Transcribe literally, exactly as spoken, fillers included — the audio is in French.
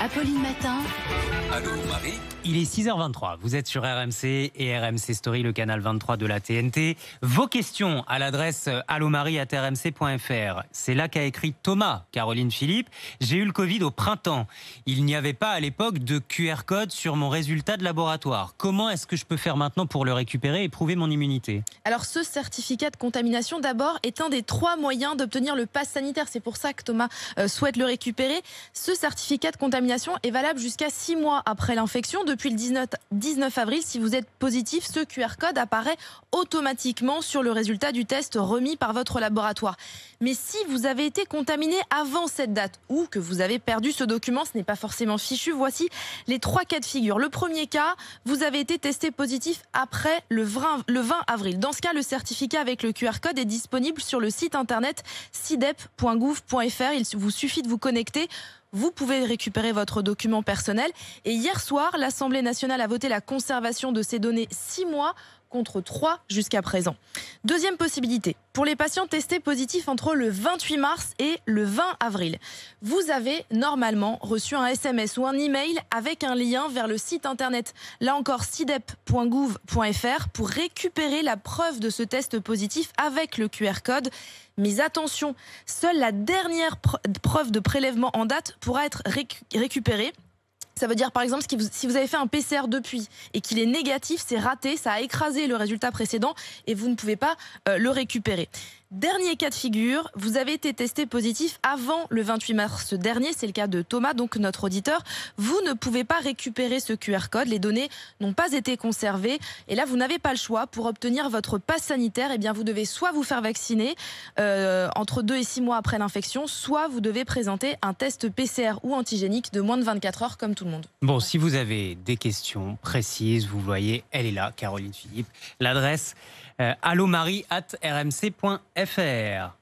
Apolline Matin. Allô Marie. Il est six heures vingt-trois, vous êtes sur R M C et R M C Story, le canal vingt-trois de la T N T. Vos questions à l'adresse allo marie arobase r m c point f r. C'est là qu'a écrit Thomas Caroline Philippe. J'ai eu le Covid au printemps. Il n'y avait pas à l'époque de Q R code sur mon résultat de laboratoire. Comment est-ce que je peux faire maintenant pour le récupérer et prouver mon immunité? Alors ce certificat de contamination d'abord est un des trois moyens d'obtenir le pass sanitaire. C'est pour ça que Thomas souhaite le récupérer. Ce certificat de contamination est valable jusqu'à six mois après l'infection. Depuis le dix-neuf avril, si vous êtes positif, ce Q R code apparaît automatiquement sur le résultat du test remis par votre laboratoire. Mais si vous avez été contaminé avant cette date ou que vous avez perdu ce document, ce n'est pas forcément fichu. Voici les trois cas de figure. Le premier cas, vous avez été testé positif après le vingt avril. Dans ce cas, le certificat avec le Q R code est disponible sur le site internet sidep point gouv point f r. Il vous suffit de vous connecter. Vous pouvez récupérer votre document personnel. Et hier soir, l'Assemblée nationale a voté la conservation de ces données six mois contre trois jusqu'à présent. Deuxième possibilité, pour les patients testés positifs entre le vingt-huit mars et le vingt avril, vous avez normalement reçu un S M S ou un email avec un lien vers le site internet, là encore sidep point gouv point f r, pour récupérer la preuve de ce test positif avec le Q R code. Mais attention, seule la dernière preuve de prélèvement en date pourra être récu- récupérée. Ça veut dire par exemple si vous avez fait un P C R depuis et qu'il est négatif, c'est raté, ça a écrasé le résultat précédent et vous ne pouvez pas euh, le récupérer. Dernier cas de figure, vous avez été testé positif avant le vingt-huit mars dernier, c'est le cas de Thomas, donc notre auditeur. Vous ne pouvez pas récupérer ce Q R code, les données n'ont pas été conservées et là vous n'avez pas le choix. Pour obtenir votre passe sanitaire, eh bien, vous devez soit vous faire vacciner euh, entre deux et six mois après l'infection, soit vous devez présenter un test P C R ou antigénique de moins de vingt-quatre heures comme tout le monde. Bon, si vous avez des questions précises, vous voyez, elle est là, Caroline Philippe, l'adresse... Euh, allo marie arobase r m c point f r.